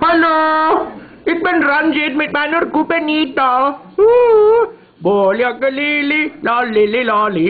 Hallo, ik ben Ranjid met mijn orkoe Benytha. Bolja ke lili, lali lali.